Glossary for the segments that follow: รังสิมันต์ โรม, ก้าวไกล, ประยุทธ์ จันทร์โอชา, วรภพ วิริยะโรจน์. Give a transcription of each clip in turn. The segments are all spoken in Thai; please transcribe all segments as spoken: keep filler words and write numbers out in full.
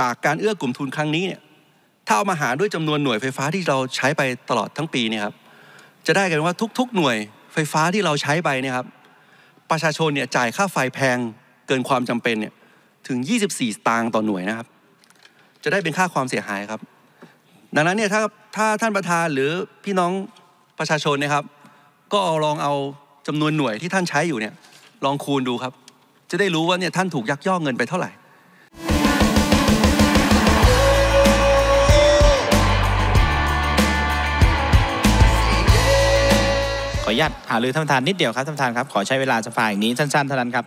จากการเอื้อกลุ่มทุนครั้งนี้เนี่ยถ้าเอามาหารด้วยจำนวนหน่วยไฟฟ้าที่เราใช้ไปตลอดทั้งปีเนี่ยครับจะได้กันว่าทุกๆหน่วยไฟฟ้าที่เราใช้ไปเนี่ยครับประชาชนเนี่ยจ่ายค่าไฟแพงเกินความจำเป็นเนี่ยถึงยี่สิบสี่สตางค์ต่อหน่วยนะครับจะได้เป็นค่าความเสียหายครับดังนั้นเนี่ยถ้าถ้าท่านประธานหรือพี่น้องประชาชนนะครับก็เอาลองเอาจำนวนหน่วยที่ท่านใช้อยู่เนี่ยลองคูณดูครับจะได้รู้ว่าเนี่ยท่านถูกยักยอกเงินไปเท่าไหร่ขออนุญาตหารือท่านประธานนิดเดียวครับท่านประธานครับขอใช้เวลาสภาอย่างนี้สั้นๆเท่านั้นครับ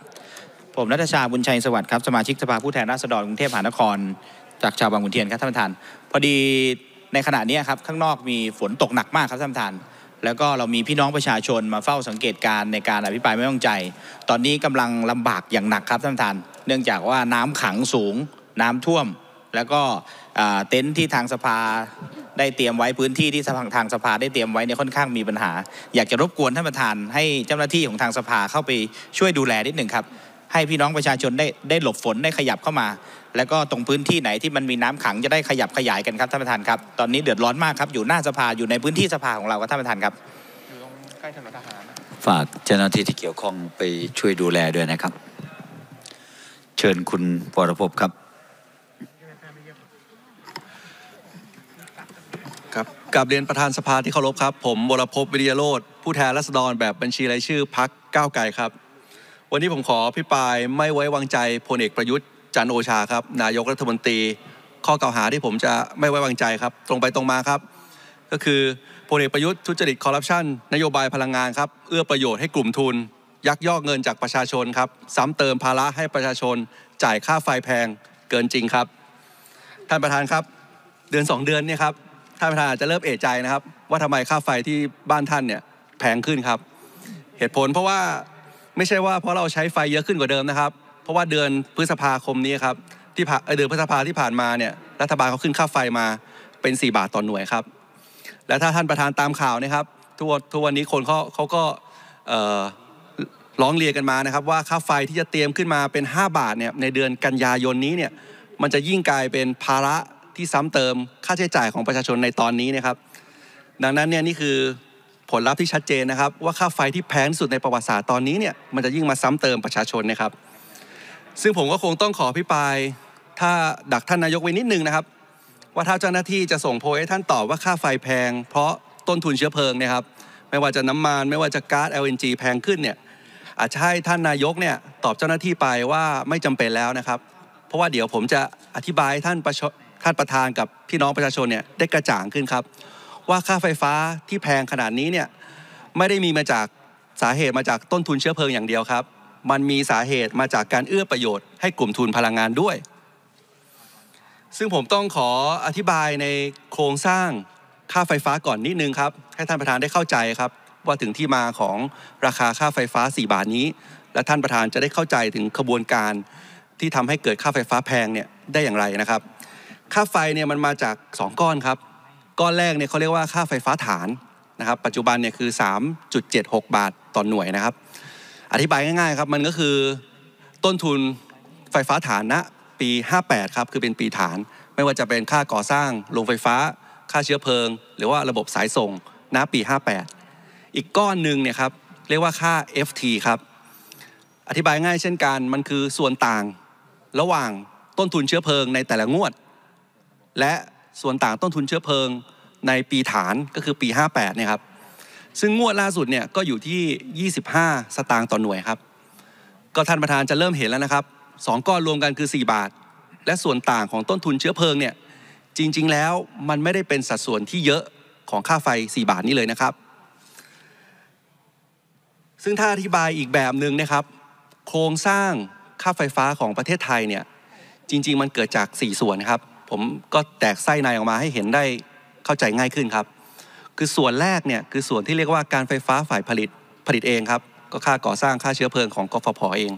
ผมณัฐชาบุญชัยสวัสดิ์ครับสมาชิกสภาผู้แทนราษฎรกรุงเทพมหานครจากชาวบางขุนเทียนครับท่านประธานพอดีในขณะนี้ครับข้างนอกมีฝนตกหนักมากครับท่านประธานแล้วก็เรามีพี่น้องประชาชนมาเฝ้าสังเกตการในการอภิปรายไม่ไว้วางใจตอนนี้กำลังลำบากอย่างหนักครับท่านประธานเนื่องจากว่าน้ำขังสูงน้ำท่วมแล้วก็เต็นท์ที่ทางสภาได้เตรียมไว้พื้นที่ที่ทางสภาได้เตรียมไว้เนี่ยค่อนข้างมีปัญหาอยากจะรบกวนท่านประธานให้เจ้าหน้าที่ของทางสภาเข้าไปช่วยดูแลนิดหนึ่งครับให้พี่น้องประชาชนได้ได้หลบฝนได้ขยับเข้ามาแล้วก็ตรงพื้นที่ไหนที่มันมีน้ำขังจะได้ขยับขยายกันครับท่านประธานครับตอนนี้เดือดร้อนมากครับอยู่หน้าสภาอยู่ในพื้นที่สภาของเราครับท่านประธานครับอยู่ตรงใกล้ถนนทหารฝากเจ้าหน้าที่ที่เกี่ยวข้องไปช่วยดูแลด้วยนะครับเชิญคุณวรภพครับครับกราบเรียนประธานสภาที่เคารพครับผมวรภพวิริยโรจน์ผู้แทนราษฎรแบบบัญชีรายชื่อพรรคก้าวไกลครับวันนี้ผมขออภิปรายไม่ไว้วางใจพลเอกประยุทธ์จันทร์โอชาครับนายกรัฐมนตรีข้อกล่าวหาที่ผมจะไม่ไว้วางใจครับตรงไปตรงมาครับก็คือพลเอกประยุทธ์ทุจริตคอร์รัปชันนโยบายพลังงานครับเอื้อประโยชน์ให้กลุ่มทุนยักยอกเงินจากประชาชนครับซ้ำเติมภาระให้ประชาชนจ่ายค่าไฟแพงเกินจริงครับท่านประธานครับเดือนสองเดือนเนี่ยครับท่านประธานอาจจะเริ่มเอะใจนะครับว่าทำไมค่าไฟที่บ้านท่านเนี่ยแพงขึ้นครับเหตุผลเพราะว่าไม่ใช่ว่าเพราะเราใช้ไฟเยอะขึ้นกว่าเดิมนะครับเพราะว่าเดือนพฤษภาคมนี้ครับที่เดือนพฤษภาที่ผ่านมาเนี่ยรัฐบาลเขาขึ้นค่าไฟมาเป็นสี่บาทต่อหน่วยครับและถ้าท่านประธานตามข่าวนะครับทุกทุกวันนี้คนเขาเขาก็ร้องเรียนกันมานะครับว่าค่าไฟที่จะเตรียมขึ้นมาเป็นห้าบาทเนี่ยในเดือนกันยายนนี้เนี่ยมันจะยิ่งกลายเป็นภาระที่ซ้ำเติมค่าใช้จ่ายของประชาชนในตอนนี้นะครับดังนั้นเนี่ยนี่คือผลลัพธ์ที่ชัดเจนนะครับว่าค่าไฟที่แพงที่สุดในประวัติศาสตร์ตอนนี้เนี่ยมันจะยิ่งมาซ้ำเติมประชาชนนะครับซึ่งผมก็คงต้องขออภิปรายถ้าดักท่านนายกไว้นิดนึงนะครับว่าถ้าเจ้าหน้าที่จะส่งโพยให้ท่านตอบว่าค่าไฟแพงเพราะต้นทุนเชื้อเพลิงนะครับไม่ว่าจะน้ำมันไม่ว่าจะก๊าซ แอล เอ็น จี แพงขึ้นเนี่ยอาจจะให้ท่านนายกเนี่ยตอบเจ้าหน้าที่ไปว่าไม่จำเป็นแล้วนะครับเพราะว่าเดี๋ยวผมจะอธิบายท่านประชาท่านประธานกับพี่น้องประชาชนเนี่ยได้กระจ่างขึ้นครับว่าค่าไฟฟ้าที่แพงขนาดนี้เนี่ยไม่ได้มีมาจากสาเหตุมาจากต้นทุนเชื้อเพลิงอย่างเดียวครับมันมีสาเหตุมาจากการเอื้อประโยชน์ให้กลุ่มทุนพลังงานด้วยซึ่งผมต้องขออธิบายในโครงสร้างค่าไฟฟ้าก่อนนิดนึงครับให้ท่านประธานได้เข้าใจครับว่าถึงที่มาของราคาค่าไฟฟ้าสี่บาทนี้และท่านประธานจะได้เข้าใจถึงขบวนการที่ทำให้เกิดค่าไฟฟ้าแพงเนี่ยได้อย่างไรนะครับค่าไฟเนี่ยมันมาจากสองก้อนครับก้อนแรกเนี่ยเขาเรียกว่าค่าไฟฟ้าฐานนะครับปัจจุบันเนี่ยคือ สามจุดเจ็ดหก บาทต่อหน่วยนะครับอธิบายง่ายๆครับมันก็คือต้นทุนไฟฟ้าฐานณปีห้าแปดครับคือเป็นปีฐานไม่ว่าจะเป็นค่าก่อสร้างโรงไฟฟ้าค่าเชื้อเพลิงหรือว่าระบบสายส่งณปีห้าแปดอีกก้อนหนึ่งเนี่ยครับเรียกว่าค่า เอฟ ที ครับอธิบายง่ายเช่นกันมันคือส่วนต่างระหว่างต้นทุนเชื้อเพลิงในแต่ละงวดและส่วนต่างต้นทุนเชื้อเพลิงในปีฐานก็คือปีห้าแปดเนี่ยครับซึ่งงวดล่าสุดเนี่ยก็อยู่ที่ยี่สิบห้าสตางค์ต่อหน่วยครับก็ท่านประธานจะเริ่มเห็นแล้วนะครับสองก้อนรวมกันคือสี่บาทและส่วนต่างของต้นทุนเชื้อเพลิงเนี่ยจริงๆแล้วมันไม่ได้เป็นสัดส่วนที่เยอะของค่าไฟสี่บาทนี้เลยนะครับซึ่งถ้าอธิบายอีกแบบหนึ่งนะครับโครงสร้างค่าไฟฟ้าของประเทศไทยเนี่ยจริงๆมันเกิดจากสี่ส่วนครับผมก็แตกไส้ในออกมาให้เห็นได้เข้าใจง่ายขึ้นครับคือส่วนแรกเนี่ยคือส่วนที่เรียกว่าการไฟฟ้าฝ่ายผลิตผลิตเองครับก็ค่าก่อสร้างค่าเชื้อเพลิงของกฟผ.เอง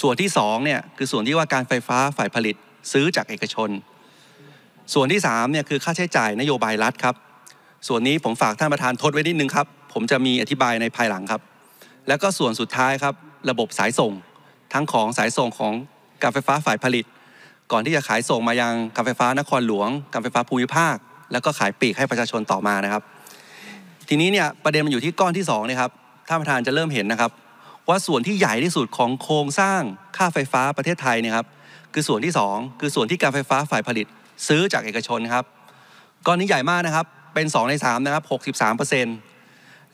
ส่วนที่สองเนี่ยคือส่วนที่ว่าการไฟฟ้าฝ่ายผลิตซื้อจากเอกชนส่วนที่สามเนี่ยคือค่าใช้จ่ายนโยบายรัฐครับส่วนนี้ผมฝากท่านประธานทดไว้นิดนึงครับผมจะมีอธิบายในภายหลังครับแล้วก็ส่วนสุดท้ายครับระบบสายส่งทั้งของสายส่งของการไฟฟ้าฝ่ายผลิต ก่อนที่จะขายส่งมายังการไฟฟ้านครหลวงการไฟฟ้าภูมิภาคแล้วก็ขายปลีกให้ประชาชนต่อมานะครับทีนี้เนี่ยประเด็นมันอยู่ที่ก้อนที่สองนะครับท่านประธานจะเริ่มเห็นนะครับว่าส่วนที่ใหญ่ที่สุดของโครงสร้างค่าไฟฟ้าประเทศไทยเนี่ยครับคือส่วนที่สองคือส่วนที่การไฟฟ้าฝ่ายผลิตซื้อจากเอกชนครับก้อนนี้ใหญ่มากนะครับเป็นสองในสามนะครับ หกสิบสามเปอร์เซ็นต์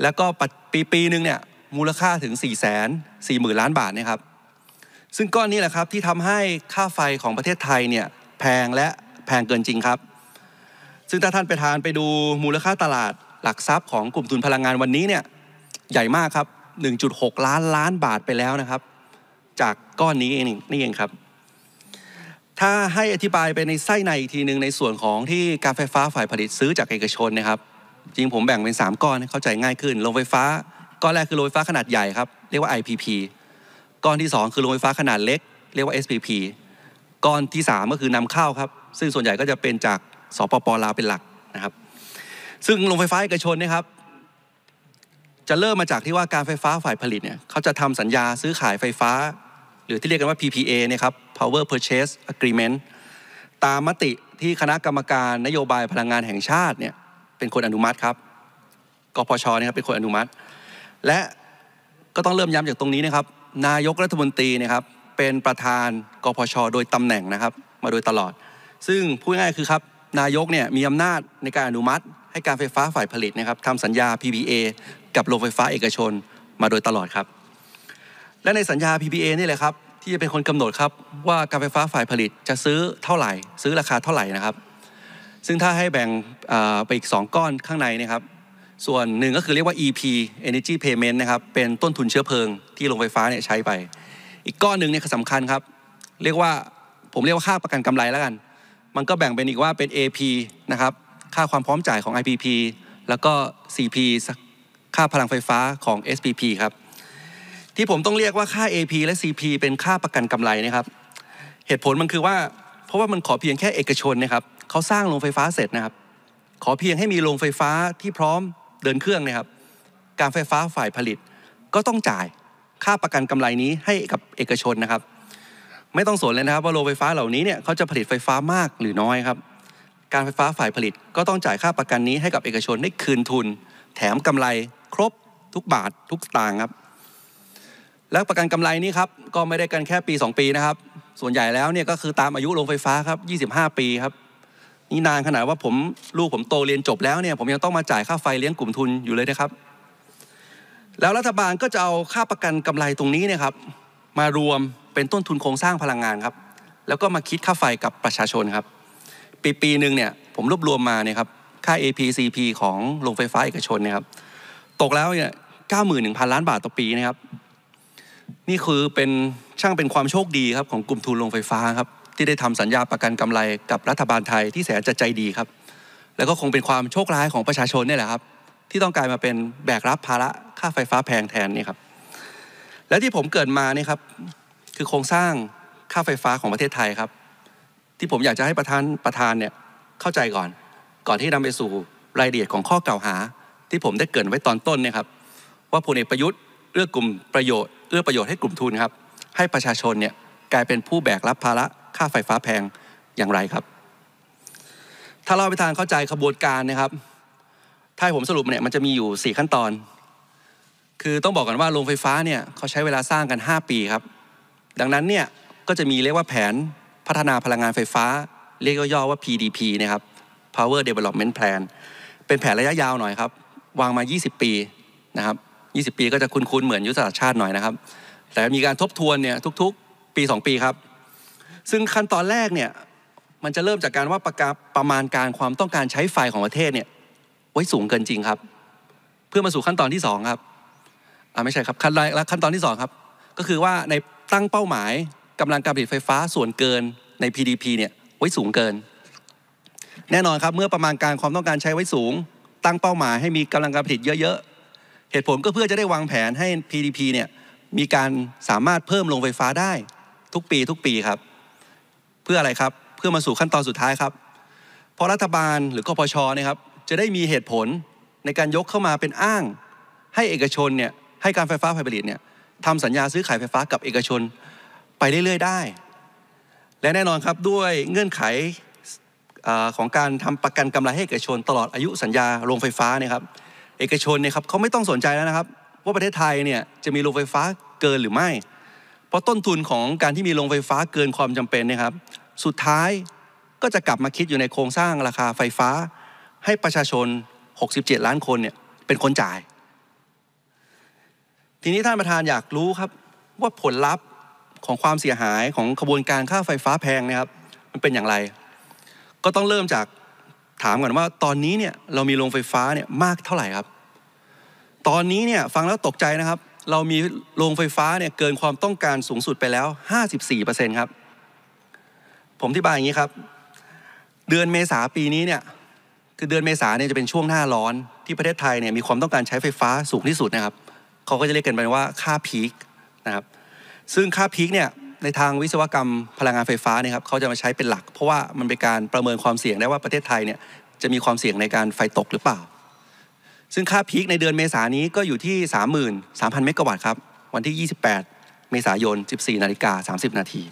แล้วก็ปีปีนึงเนี่ยมูลค่าถึง สี่แสนสี่หมื่นล้านบาทนะครับซึ่งก้อนนี้แหละครับที่ทำให้ค่าไฟของประเทศไทยเนี่ยแพงและแพงเกินจริงครับซึ่งถ้าท่านประธานไปดูมูลค่าตลาดหลักทรัพย์ของกลุ่มทุนพลังงานวันนี้เนี่ยใหญ่มากครับ หนึ่งจุดหกล้านล้านบาทไปแล้วนะครับจากก้อนนี้เองนี่เองครับถ้าให้อธิบายไปในไส้ในอีกทีนึงในส่วนของที่การไฟฟ้าฝ่ายผลิตซื้อจากเอกชนนะครับจริงผมแบ่งเป็นสามก้อนให้เข้าใจง่ายขึ้นโรงไฟฟ้าก้อนแรกคือโรงไฟฟ้าขนาดใหญ่ครับเรียกว่า ไอ พี พี ก้อนที่สองคือโรงไฟฟ้าขนาดเล็กเรียกว่า เอส พี พี ก้อนที่สามก็คือนำเข้าครับซึ่งส่วนใหญ่ก็จะเป็นจากสปป.ลาวเป็นหลักนะครับซึ่งโรงไฟฟ้าเอกชนนะครับจะเริ่มมาจากที่ว่าการไฟฟ้าฝ่ายผลิตเนี่ยเขาจะทำสัญญาซื้อขายไฟฟ้าหรือที่เรียกกันว่า พี พี เอ นะครับ Power Purchase Agreement ตามมติที่คณะกรรมการนโยบายพลังงานแห่งชาติเนี่ยเป็นคนอนุมัติครับกพช.นะครับเป็นคนอนุมัติและก็ต้องเริ่มย้ำจากตรงนี้นะครับนายกรัฐมนตรีนะครับเป็นประธานกพช.โดยตำแหน่งนะครับมาโดยตลอดซึ่งพูดง่ายคือครับนายกเนี่ยมีอำนาจในการอนุมัติให้การไฟฟ้าฝ่ายผลิตนะครับทำสัญญา พี พี เอ กับโรงไฟฟ้าเอกชนมาโดยตลอดครับและในสัญญา พี พี เอ นี่แหละครับที่จะเป็นคนกำหนดครับว่าการไฟฟ้าฝ่ายผลิตจะซื้อเท่าไหร่ซื้อราคาเท่าไหร่นะครับซึ่งถ้าให้แบ่งไปอีกสองก้อนข้างในนะครับส่วนหนึ่งก็คือเรียกว่า อี พี Energy Payment นะครับเป็นต้นทุนเชื้อเพลิงที่โรงไฟฟ้าเนี่ยใช้ไปอีกก้อนหนึ่งเนี่ยสำคัญครับเรียกว่าผมเรียกว่าค่าประกันกำไรแล้วกันมันก็แบ่งเป็นอีกว่าเป็น เอ พี นะครับค่าความพร้อมจ่ายของ ไอ พี พี แล้วก็ ซี พี ค่าพลังไฟฟ้าของ เอส พี พี ครับที่ผมต้องเรียกว่าค่า เอ พี และ ซี พี เป็นค่าประกันกำไรนะครับเหตุผลมันคือว่าเพราะว่ามันขอเพียงแค่เอกชนนะครับเขาสร้างโรงไฟฟ้าเสร็จนะครับขอเพียงให้มีโรงไฟฟ้าที่พร้อมเดินเครื่องนะครับการไฟฟ้าฝ่ายผลิตก็ต้องจ่ายค่าประกันกำไรนี้ให้กับเอกชนนะครับไม่ต้องสนเลยนะครับว่าโรงไฟฟ้าเหล่านี้เนี่ยเขาจะผลิตไฟฟ้ามากหรือน้อยครับการไฟฟ้าฝ่ายผลิตก็ต้องจ่ายค่าประกันนี้ให้กับเอกชนได้คืนทุนแถมกำไรครบทุกบาททุกสตางค์ครับและประกันกำไรนี้ครับก็ไม่ได้กันแค่ปีสองปีนะครับส่วนใหญ่แล้วเนี่ยก็คือตามอายุโรงไฟฟ้าครับยี่สิบห้าปีครับนี่นานขนาดว่าผมลูกผมโตเรียนจบแล้วเนี่ยผมยังต้องมาจ่ายค่าไฟเลี้ยงกลุ่มทุนอยู่เลยนะครับแล้วรัฐบาลก็จะเอาค่าประกันกำไรตรงนี้เนี่ยครับมารวมเป็นต้นทุนโครงสร้างพลังงานครับแล้วก็มาคิดค่าไฟกับประชาชนครับปีปีหนึ่งเนี่ยผมรวบรวมมาเนี่ยครับค่า เอ พี ซี พี ของโรงไฟฟ้าเอกชนนะครับตกแล้วเนี่ย เก้าหมื่นหนึ่งพันล้านบาทต่อปีนะครับนี่คือเป็นช่างเป็นความโชคดีครับของกลุ่มทุนโรงไฟฟ้าครับที่ได้ทำสัญญาประกันกำไรกับรัฐบาลไทยที่แสนจะใจดีครับแล้วก็คงเป็นความโชคร้ายของประชาชนเนี่ยแหละครับที่ต้องกลายมาเป็นแบกรับภาระค่าไฟฟ้าแพงแทนนี่ครับและที่ผมเกิดมาเนี่ยครับคือโครงสร้างค่าไฟฟ้าของประเทศไทยครับที่ผมอยากจะให้ประธานประธานเนี่ยเข้าใจก่อนก่อนที่นำไปสู่รายละเอียดของข้อกล่าวหาที่ผมได้เกริ่นไว้ตอนต้นเนี่ยครับว่าพลเอกประยุทธ์เอื้อกลุ่มประโยชน์เอื้อประโยชน์ให้กลุ่มทุนครับให้ประชาชนเนี่ยกลายเป็นผู้แบกรับภาระค่าไฟฟ้าแพงอย่างไรครับถ้าเราไปทางเข้าใจขบวนการนะครับถ้าผมสรุปเนี่ยมันจะมีอยู่สี่ขั้นตอนคือต้องบอกกันว่าโรงไฟฟ้าเนี่ยเขาใช้เวลาสร้างกันห้าปีครับดังนั้นเนี่ยก็จะมีเรียกว่าแผนพัฒนาพลังงานไฟฟ้าเรียกย่อๆว่า พี ดี พี นะครับ Power Development Plan เป็นแผนระยะยาวหน่อยครับวางมายี่สิบปีนะครับยี่สิบปีก็จะคุ้นๆเหมือนยุทธศาสตร์ชาติหน่อยนะครับแต่มีการทบทวนเนี่ยทุกๆปีสองปีครับซึ่งขั้นตอนแรกเนี่ยมันจะเริ่มจากการว่าประกาศประมาณการความต้องการใช้ไฟของประเทศเนี่ยไว้สูงเกินจริงครับเพื่อมาสู่ขั้นตอนที่สองครับอ่าไม่ใช่ครับขั้นแรกและขั้นตอนที่สองครับก็คือว่าในตั้งเป้าหมายกำลังการผลิตไฟฟ้าส่วนเกินใน พี ดี พี เนี่ยไว้สูงเกินแน่นอนครับเมื่อประมาณการความต้องการใช้ไว้สูงตั้งเป้าหมายให้มีกำลังการผลิตเยอะๆเหตุผลก็เพื่อจะได้วางแผนให้ พี ดี พี เนี่ยมีการสามารถเพิ่มโรงไฟฟ้าได้ทุกปีทุกปีครับเพื่ออะไรครับเพื่อมาสู่ขั้นตอนสุดท้ายครับเพราะรัฐบาลหรือกพช.นะครับจะได้มีเหตุผลในการยกเข้ามาเป็นอ้างให้เอกชนเนี่ยให้การไฟฟ้าฝ่ายผลิตเนี่ยทำสัญญาซื้อขายไฟฟ้ากับเอกชนไปเรื่อยๆได้ และแน่นอนครับด้วยเงื่อนไขของการทำประกันกำไรให้เอกชนตลอดอายุสัญญาโรงไฟฟ้าเนี่ยครับเอกชนเนี่ยครับเขาไม่ต้องสนใจแล้วนะครับว่าประเทศไทยเนี่ยจะมีโรงไฟฟ้าเกินหรือไม่เพราะต้นทุนของการที่มีโรงไฟฟ้าเกินความจำเป็นนะครับสุดท้ายก็จะกลับมาคิดอยู่ในโครงสร้างราคาไฟฟ้าให้ประชาชนหกสิบเจ็ดล้านคนเนี่ยเป็นคนจ่ายทีนี้ท่านประธานอยากรู้ครับว่าผลลัพธ์ของความเสียหายของขบวนการค่าไฟฟ้าแพงนะครับมันเป็นอย่างไรก็ต้องเริ่มจากถามก่อนว่าตอนนี้เนี่ยเรามีโรงไฟฟ้าเนี่ยมากเท่าไหร่ครับตอนนี้เนี่ยฟังแล้วตกใจนะครับเรามีโรงไฟฟ้าเนี่ยเกินความต้องการสูงสุดไปแล้ว ห้าสิบสี่เปอร์เซ็นต์ ครับผมอธิบายอย่างนี้ครับเดือนเมษาปีนี้เนี่ยคือเดือนเมษาเนี่ยจะเป็นช่วงหน้าร้อนที่ประเทศไทยเนี่ยมีความต้องการใช้ไฟฟ้าสูงที่สุดนะครับเขาก็จะเรียกกันไปว่าค่าพีคนะครับซึ่งค่าพีคเนี่ยในทางวิศวกรรมพลังงานไฟฟ้าเนี่ยครับเขาจะมาใช้เป็นหลักเพราะว่ามันเป็นการประเมินความเสี่ยงได้ว่าประเทศไทยเนี่ยจะมีความเสี่ยงในการไฟตกหรือเปล่าซึ่งค่าพีคในเดือนเมษานี้ก็อยู่ที่ สามหมื่นสามพัน เมกะวัตต์ครับวันที่ยี่สิบแปดเมษายน สิบสี่นาฬิกาสามสิบนาที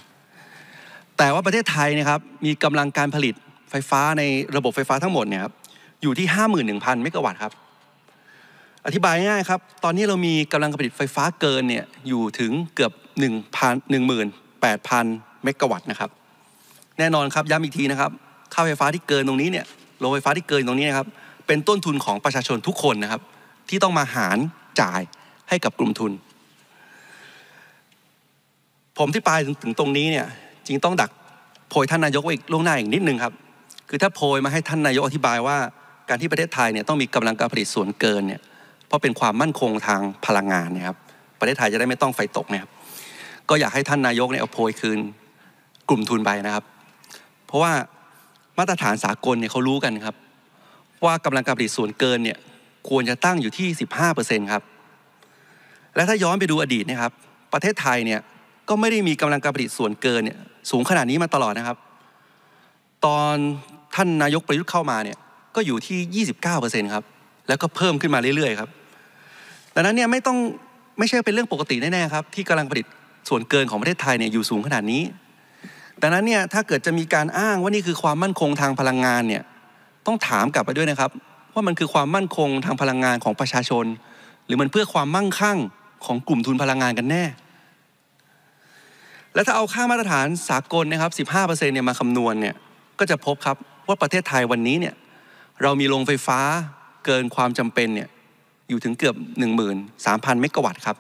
แต่ว่าประเทศไทยนะครับมีกำลังการผลิตไฟฟ้าในระบบไฟฟ้าทั้งหมดเนี่ยครับอยู่ที่ ห้าหมื่นหนึ่งพัน เมกะวัตต์ครับอธิบายง่ายครับตอนนี้เรามีกำลังผลิตไฟฟ้าเกินเนี่ยอยู่ถึงเกือบ หนึ่งหมื่นแปดพัน เมกะวัตต์นะครับแน่นอนครับย้ำอีกทีนะครับค่าไฟฟ้าที่เกินตรงนี้เนี่ยโรงไฟฟ้าที่เกินตรงนี้นะครับเป็นต้นทุนของประชาชนทุกคนนะครับที่ต้องมาหารจ่ายให้กับกลุ่มทุนผมที่ปลายถึงตรงนี้เนี่ยจริงต้องดักโพยท่านนายกไว้อีกล่วงหน้าอีกนิดนึงครับคือถ้าโพยมาให้ท่านนายกอธิบายว่าการที่ประเทศไทยเนี่ยต้องมีกำลังการผลิตส่วนเกินเนี่ยเพราะเป็นความมั่นคงทางพลังงานนะครับประเทศไทยจะได้ไม่ต้องไฟตกนะครับก็อยากให้ท่านนายกเนี่ยเอาโพยคืนกลุ่มทุนไปนะครับเพราะว่ามาตรฐานสากลเนี่ยเขารู้กันครับว่ากำลังการผลิตส่วนเกินเนี่ยควรจะตั้งอยู่ที่ สิบห้าเปอร์เซ็นต์ ครับและถ้าย้อนไปดูอดีตนะครับประเทศไทยเนี่ยก็ไม่ได้มีกำลังการผลิตส่วนเกินเนี่ยสูงขนาดนี้มาตลอดนะครับตอนท่านนายกประยุทธ์เข้ามาเนี่ยก็อยู่ที่ ยี่สิบเก้าเปอร์เซ็นต์ ครับแล้วก็เพิ่มขึ้นมาเรื่อยๆครับดังนั้นเนี่ยไม่ต้องไม่ใช่เป็นเรื่องปกติแน่ๆครับที่กำลังผลิตส่วนเกินของประเทศไทยเนี่ยอยู่สูงขนาดนี้ดังนั้นเนี่ยถ้าเกิดจะมีการอ้างว่านี่คือความมั่นคงทางพลังงานเนี่ยต้องถามกลับไปด้วยนะครับว่ามันคือความมั่นคงทางพลังงานของประชาชนหรือมันเพื่อความมั่งคั่งของกลุ่มทุนพลังงานกันแน่และถ้าเอาค่ามาตรฐานสากลนะครับ สิบห้าเปอร์เซ็นต์ เนี่ยมาคำนวณเนี่ยก็จะพบครับว่าประเทศไทยวันนี้เนี่ยเรามีโรงไฟฟ้าเกินความจำเป็นเนี่ยอยู่ถึงเกือบ หนึ่งหมื่นสามพัน เมกะวัตต์ครับ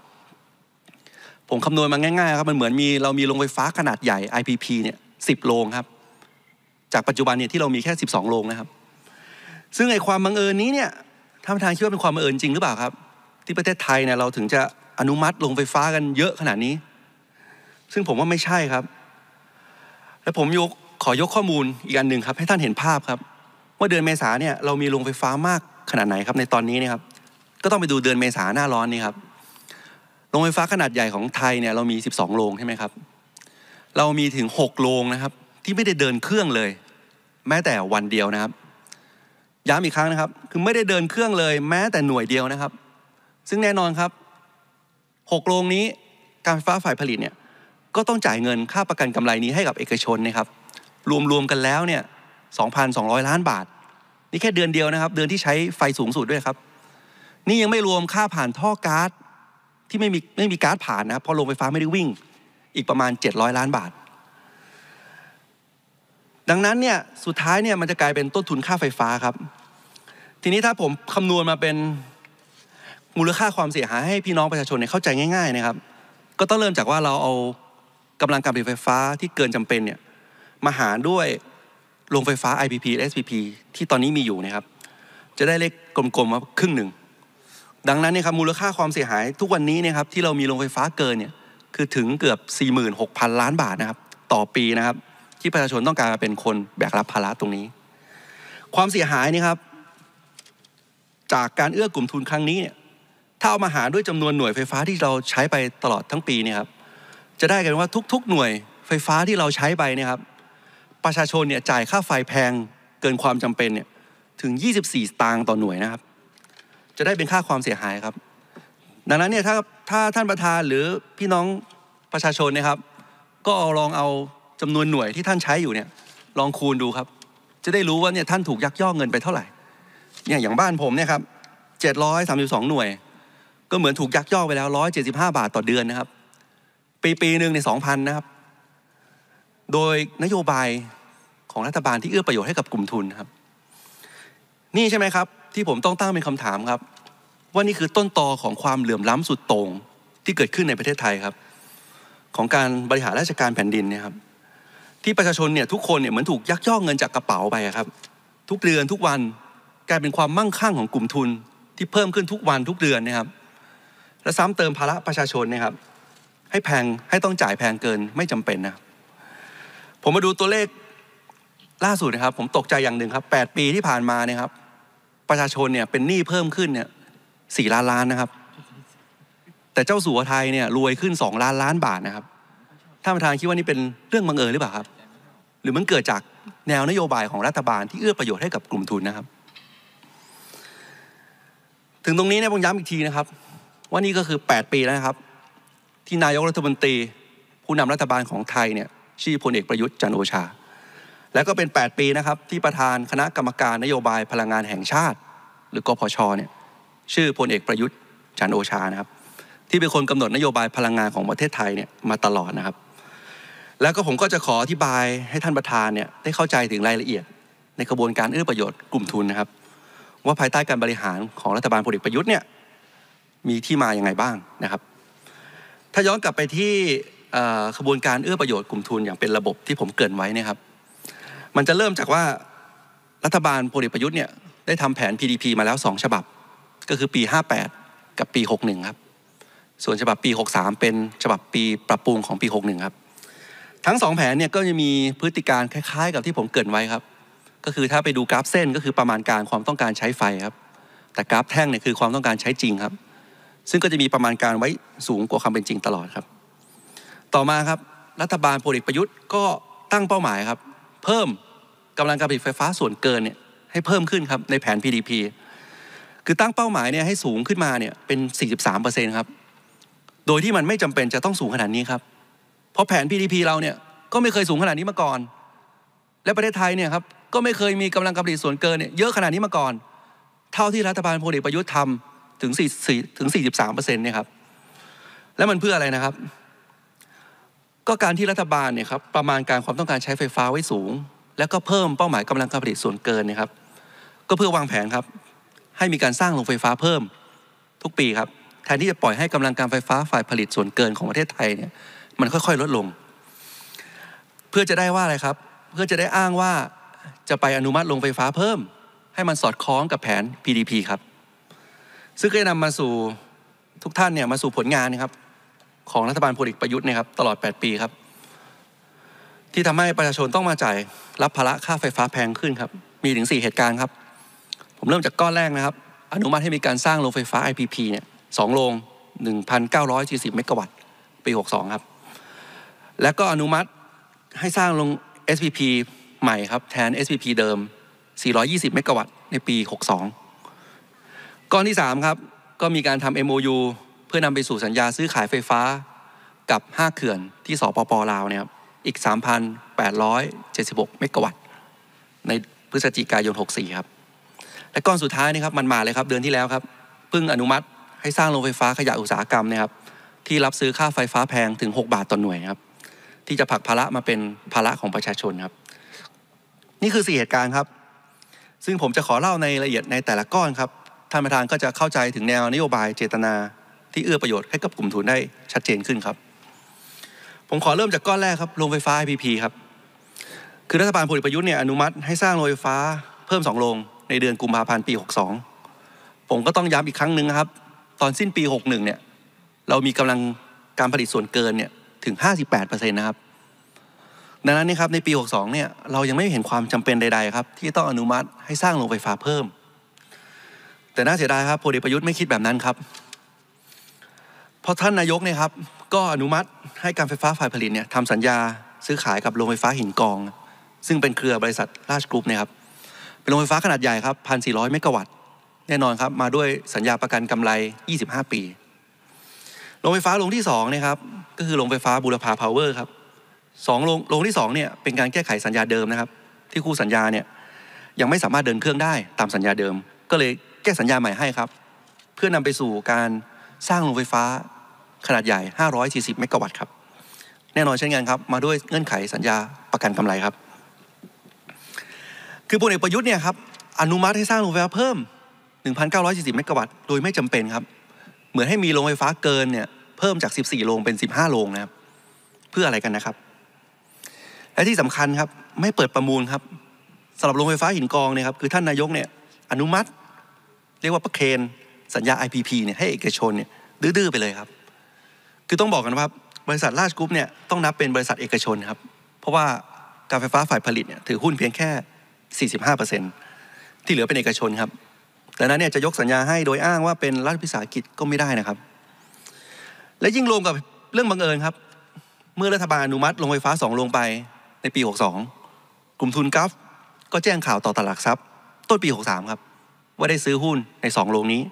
ผมคำนวณมาง่ายๆครับมันเหมือนมีเรามีโรงไฟฟ้าขนาดใหญ่ ไอ พี พี เนี่ยสิบโรงครับจากปัจจุบันเนี่ยที่เรามีแค่สิบสองโรงนะครับซึ่งไอ้ความบังเอิญนี้เนี่ยท่านประธานคิดว่าเป็นความบังเอิญจริงหรือเปล่าครับที่ประเทศไทยเนี่ยเราถึงจะอนุมัติโรงไฟฟ้ากันเยอะขนาดนี้ซึ่งผมว่าไม่ใช่ครับและผมยกขอยกข้อมูลอีกอันหนึ่งครับให้ท่านเห็นภาพครับว่าเดือนเมษาเนี่ยเรามีโรงไฟฟ้ามากขนาดไหนครับในตอนนี้นะครับก็ต้องไปดูเดือนเมษาหน้าร้อนนี่ครับโรงไฟฟ้าขนาดใหญ่ของไทยเนี่ยเรามีสิบสองโรงใช่ไหมครับเรามีถึงหกโรงนะครับที่ไม่ได้เดินเครื่องเลยแม้แต่วันเดียวนะครับย้ำอีกครั้งนะครับคือไม่ได้เดินเครื่องเลยแม้แต่หน่วยเดียวนะครับซึ่งแน่นอนครับหกโรงนี้การไฟฟ้าฝ่ายผลิตเนี่ยก็ต้องจ่ายเงินค่าประกันกำไรนี้ให้กับเอกชนนะครับรวมๆกันแล้วเนี่ย สองพันสองร้อย ล้านบาทนี่แค่เดือนเดียวนะครับเดือนที่ใช้ไฟสูงสุดด้วยครับนี่ยังไม่รวมค่าผ่านท่อก๊าซที่ไม่มีไม่มีก๊าซผ่านนะครับเพราะโรงไฟฟ้าไม่ได้วิ่งอีกประมาณเจ็ดร้อยล้านบาทดังนั้นเนี่ยสุดท้ายเนี่ยมันจะกลายเป็นต้นทุนค่าไฟฟ้าครับทีนี้ถ้าผมคำนวณมาเป็นมูลค่าความเสียหายให้พี่น้องประชาชนเนี่ยเข้าใจง่ายๆนะครับก็ต้องเริ่มจากว่าเราเอากำลังการผลิตไฟฟ้าที่เกินจำเป็นเนี่ยมาหารด้วยโรงไฟฟ้า ไอ พี พี เอส พี พี ที่ตอนนี้มีอยู่นะครับจะได้เลขกลมๆมาครึ่งหนึ่งดังนั้นเนี่ยครับมูลค่าความเสียหายทุกวันนี้เนี่ยครับที่เรามีโรงไฟฟ้าเกินเนี่ยคือถึงเกือบ สี่หมื่นหกพัน ล้านบาทนะครับต่อปีนะครับที่ประชาชนต้องการมาเป็นคนแบกรับภาระตรงนี้ความเสียหายนี่ครับจากการเอื้อกลุ่มทุนครั้งนี้เนี่ยถ้าเอามาหารด้วยจำนวนหน่วยไฟฟ้าที่เราใช้ไปตลอดทั้งปีเนี่ยครับจะได้กันว่าทุกๆหน่วยไฟฟ้าที่เราใช้ไปเนี่ยครับประชาชนเนี่ยจ่ายค่าไฟแพงเกินความจำเป็นเนี่ยถึงยี่สิบสี่สตางค์ต่อหน่วยนะครับจะได้เป็นค่าความเสียหายครับดังนั้นเนี่ยถ้าถ้าท่านประธานหรือพี่น้องประชาชนนะครับก็เอาลองเอา จำนวนหน่วยที่ท่านใช้อยู่เนี่ยลองคูณดูครับจะได้รู้ว่าเนี่ยท่านถูกยักยอกเงินไปเท่าไหร่เนี่ยอย่างบ้านผมเนี่ยครับเจ็ดร้อยสามสิบสองหน่วยก็เหมือนถูกยักยอกไปแล้วร้อยเจ็ดสิบห้าบาทต่อเดือนนะครับปีปีหนึ่งในสองพันนะครับโดยนโยบายของรัฐบาลที่เอื้อประโยชน์ให้กับกลุ่มทุนครับนี่ใช่ไหมครับที่ผมต้องตั้งเป็นคำถามครับว่านี่คือต้นตอของความเหลื่อมล้ำสุดโต่งที่เกิดขึ้นในประเทศไทยครับของการบริหารราชการแผ่นดินเนี่ยครับที่ประชาชนเนี่ยทุกคนเนี่ยเหมือนถูกยักยอกเงินจากกระเป๋าไปครับทุกเดือนทุกวันกลายเป็นความมั่งคั่งของกลุ่มทุนที่เพิ่มขึ้นทุกวันทุกเดือนนะครับและซ้ำเติมภาระประชาชนนะครับให้แพงให้ต้องจ่ายแพงเกินไม่จำเป็นนะผมมาดูตัวเลขล่าสุดนะครับผมตกใจอย่างหนึ่งครับแปดปีที่ผ่านมาเนี่ยครับประชาชนเนี่ยเป็นหนี้เพิ่มขึ้นเนี่ยสี่ล้านล้านนะครับแต่เจ้าสัวไทยเนี่ยรวยขึ้นสองล้านล้านบาทนะครับท่านประธานคิดว่านี่เป็นเรื่องบังเอิญหรือเปล่าครับหรือมันเกิดจากแนวนโยบายของรัฐบาลที่เอื้อประโยชน์ให้กับกลุ่มทุนนะครับถึงตรงนี้เนี่ยผมย้ำอีกทีนะครับว่านี่ก็คือแปดปีแล้วนะครับที่นายกรัฐมนตรีผู้นำรัฐบาลของไทยเนี่ยชื่อพลเอกประยุทธ์จันทร์โอชาและก็เป็นแปดปีนะครับที่ประธานคณะกรรมการนโยบายพลังงานแห่งชาติหรือกพช.เนี่ยชื่อพลเอกประยุทธ์จันทร์โอชานะครับที่เป็นคนกำหนดนโยบายพลังงานของประเทศไทยเนี่ยมาตลอดนะครับแล้วก็ผมก็จะขออธิบายให้ท่านประธานเนี่ยได้เข้าใจถึงรายละเอียดในกระบวนการเอื้อประโยชน์กลุ่มทุนนะครับว่าภายใต้การบริหารของรัฐบาลพลเอกประยุทธ์เนี่ยมีที่มาอย่างไรบ้างนะครับถ้าย้อนกลับไปที่กระบวนการเอื้อประโยชน์กลุ่มทุนอย่างเป็นระบบที่ผมเกริ่นไว้นะครับมันจะเริ่มจากว่ารัฐบาลพลเอกประยุทธ์เนี่ยได้ทำแผน พี ดี พี มาแล้วสองฉบับก็คือปีห้าแปดกับปีหกหนึ่งครับส่วนฉบับปีหกสามเป็นฉบับปีปรับปรุงของปีหกหนึ่งครับทั้งสองแผนเนี่ยก็จะมีพฤติการคล้ายๆกับที่ผมเกริ่นไว้ครับก็คือถ้าไปดูกราฟเส้นก็คือประมาณการความต้องการใช้ไฟครับแต่กราฟแท่งเนี่ยคือความต้องการใช้จริงครับซึ่งก็จะมีประมาณการไว้สูงกว่าความเป็นจริงตลอดครับต่อมาครับรัฐบาลพลเอกประยุทธ์ก็ตั้งเป้าหมายครับเพิ่มกำลังการผลิตไฟฟ้าส่วนเกินเนี่ยให้เพิ่มขึ้นครับในแผน พี ดี พี คือตั้งเป้าหมายเนี่ยให้สูงขึ้นมาเนี่ยเป็น สี่สิบสามเปอร์เซ็นต์ ครับโดยที่มันไม่จำเป็นจะต้องสูงขนาดนี้ครับเพราะแผน พี ดี พี เราเนี่ยก็ไม่เคยสูงขนาดนี้มาก่อนและประเทศไทยเนี่ยครับก็ไม่เคยมีกำลังการผลิตส่วนเกินเนี่ยเยอะขนาดนี้มาก่อนเท่าที่รัฐบาลพลเอกประยุทธ์ทำถึง สี่สิบสามเปอร์เซ็นต์ เนี่ยครับและมันเพื่ออะไรนะครับก็การที่รัฐบาลเนี่ยครับประมาณการความต้องการใช้ไฟฟ้าไว้สูงแล้วก็เพิ่มเป้าหมายกำลังการผลิตส่วนเกินนะครับก็เพื่อวางแผนครับให้มีการสร้างโรงไฟฟ้าเพิ่มทุกปีครับแทนที่จะปล่อยให้กำลังการไฟฟ้าฝ่ายผลิตส่วนเกินของประเทศไทยเนี่ยมันค่อยๆลดลงเพื่อจะได้ว่าอะไรครับเพื่อจะได้อ้างว่าจะไปอนุมัติโรงไฟฟ้าเพิ่มให้มันสอดคล้องกับแผน พี ดี พี ครับซึ่งก็จะนำมาสู่ทุกท่านเนี่ยมาสู่ผลงานนะครับของรัฐบาลพลเอกประยุทธ์นะครับตลอดแปดปีครับที่ทำให้ประชาชนต้องมาจ่ายรับภาระค่าไฟฟ้าแพงขึ้นครับมีถึงสี่เหตุการณ์ครับผมเริ่มจากก้อนแรกนะครับอนุมัติให้มีการสร้างโรงไฟฟ้า ไอ พี พี เนี่ยสองโรง หนึ่งพันเก้าร้อยสี่สิบ เมกะวัตต์ปีหกสองครับแล้วก็อนุมัติให้สร้างโรง เอส พี พี ใหม่ครับแทน เอส พี พี เดิมสี่ร้อยยี่สิบ เมกะวัตต์ในปีหกสองก้อนที่สามครับก็มีการทำ เอ็ม โอ ยูเพื่อนำไปสู่สัญญาซื้อขายไฟฟ้ากับห้าเขื่อนที่สปป.ลาวเนี่ยครับอีก สามพันแปดร้อยเจ็ดสิบหก เมกะวัตต์ในพฤศจิกายนหกสี่ครับและก้อนสุดท้ายนี่ครับมันมาเลยครับเดือนที่แล้วครับเพิ่งอนุมัติให้สร้างโรงไฟฟ้าขยะอุตสาหกรรมนะครับที่รับซื้อค่าไฟฟ้าแพงถึงหกบาทต่อหน่วยครับที่จะผลักภาระมาเป็นภาระของประชาชนครับนี่คือสี่เหตุการณ์ครับซึ่งผมจะขอเล่าในรายละเอียดในแต่ละก้อนครับท่านประธานก็จะเข้าใจถึงแนวนโยบายเจตนาที่เอื้อประโยชน์ให้กับกลุ่มทุนได้ชัดเจนขึ้นครับผมขอเริ่มจากก้อนแรกครับโรงไฟฟ้า ไอ พี พี ครับคือรัฐบาลพลเอกประยุทธ์เนี่ยอนุมัติให้สร้างโรงไฟฟ้าเพิ่มสองโรงในเดือนกุมภาพันธ์ปีหกสองผมก็ต้องย้ำอีกครั้งหนึ่งครับตอนสิ้นปีหกหนึ่งเนี่ยเรามีกำลังการผลิตส่วนเกินเนี่ยถึง ห้าสิบแปดเปอร์เซ็นต์ นะครับดังนั้นนี่ครับในปีหกสองเนี่ยเรายังไม่เห็นความจำเป็นใดๆครับที่ต้องอนุมัติให้สร้างโรงไฟฟ้าเพิ่มแต่น่าเสียดายครับพลเอกประยุทธ์ไม่คิดแบบนั้นครับพอท่านนายกเนี่ยครับก็อนุมัติให้การไฟฟ้าฝ่ายผลิตเนี่ยทำสัญญาซื้อขายกับโรงไฟฟ้าหินกองซึ่งเป็นเครือบริษัทราชกรุ๊ปเนี่ยครับเป็นโรงไฟฟ้าขนาดใหญ่ครับ หนึ่งพันสี่ร้อย เมกะวัตต์แน่นอนครับมาด้วยสัญญาประกันกำไรยี่สิบห้าปีโรงไฟฟ้าโรงที่สองเนี่ยครับก็คือโรงไฟฟ้าบูรพาพาวเวอร์ครับ สองโรงโรงที่สองเนี่ยเป็นการแก้ไขสัญญาเดิมนะครับที่คู่สัญญาเนี่ยยังไม่สามารถเดินเครื่องได้ตามสัญญาเดิมก็เลยแก้สัญญาใหม่ให้ครับเพื่อนำไปสู่การสร้างโรงไฟฟ้าขนาดใหญ่ห้าร้อยสี่สิบเมกะวัตต์ครับแน่นอนเช่นกันครับมาด้วยเงื่อนไขสัญญาประกันกำไรครับคือพลเอกประยุทธ์เนี่ยครับอนุมัติให้สร้างโรงไฟฟ้าเพิ่ม หนึ่งพันเก้าร้อยสี่สิบ เมกะวัตต์โดยไม่จำเป็นครับเหมือนให้มีโรงไฟฟ้าเกินเนี่ยเพิ่มจากสิบสี่โรงเป็นสิบห้าโรงนะครับเพื่ออะไรกันนะครับและที่สำคัญครับไม่เปิดประมูลครับสำหรับโรงไฟฟ้าหินกองเนี่ยครับคือท่านนายกเนี่ยอนุมัติเรียกว่าประเคนสัญญา ไอ พี พี เนี่ยให้เอกชนเนี่ยดื้อๆไปเลยครับคือต้องบอกกันว่าบริษัทราชกรุ๊ปเนี่ยต้องนับเป็นบริษัทเอกชนครับเพราะว่าการไฟฟ้าฝ่ายผลิตเนี่ยถือหุ้นเพียงแค่ สี่สิบห้าเปอร์เซ็นต์ ที่เหลือเป็นเอกชนครับดังนั้นเนี่ยจะยกสัญญาให้โดยอ้างว่าเป็นรัฐวิสาหกิจก็ไม่ได้นะครับและยิ่งรวมกับเรื่องบังเอิญครับเมื่อรัฐบาลอนุมัติโรงไฟฟ้าสองโรงไปในปีหกสิบสองกลุ่มทุนกัฟก็แจ้งข่าวต่อตลาดทรัพย์ต้นปีหกสิบสามครับว่าได้ซื้อหุ้นในสองโรงนี้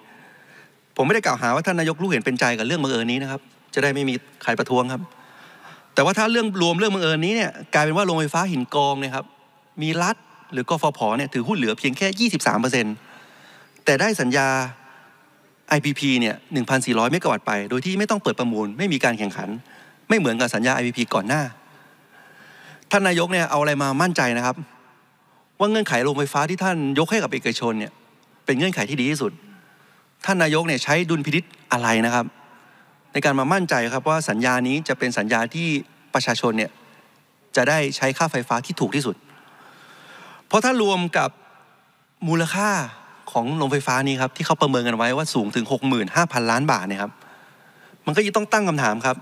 ผมไม่ได้กล่าวหาว่าท่านนายกรู้เห็นเป็นใจกับเรื่องบังเอิญนี้นะครับจะได้ไม่มีใครประท้วงครับแต่ว่าถ้าเรื่องรวมเรื่องบังเอิญนี้เนี่ยกลายเป็นว่าโรงไฟฟ้าหินกองเนี่ยครับมีรัฐหรือกฟผ.เนี่ยถือหุ้นเหลือเพียงแค่ ยี่สิบสามเปอร์เซ็นต์ แต่ได้สัญญา ไอ พี พี เนี่ย หนึ่งพันสี่ร้อย เมกะวัตต์ไปโดยที่ไม่ต้องเปิดประมูลไม่มีการแข่งขันไม่เหมือนกับสัญญา ไอ พี พี ก่อนหน้าท่านนายกเนี่ยเอาอะไรมามั่นใจนะครับว่าเงื่อนไขโรงไฟฟ้าที่ท่านยกให้กับเอกชนเนี่ยเป็นเงื่อนไขที่ดีที่สุดท่านนายกเนี่ยใช้ดุลพินิจอะไรนะครับในการมามั่นใจครับว่าสัญญานี้จะเป็นสัญญาที่ประชาชนเนี่ยจะได้ใช้ค่าไฟฟ้าที่ถูกที่สุดเพราะถ้ารวมกับมูลค่าของโรงไฟฟ้านี้ครับที่เขาประเมินกันไว้ว่าสูงถึง หกหมื่นห้าพัน ล้านบาทเนี่ยครับมันก็ยิ่งต้องตั้งคำถามครับ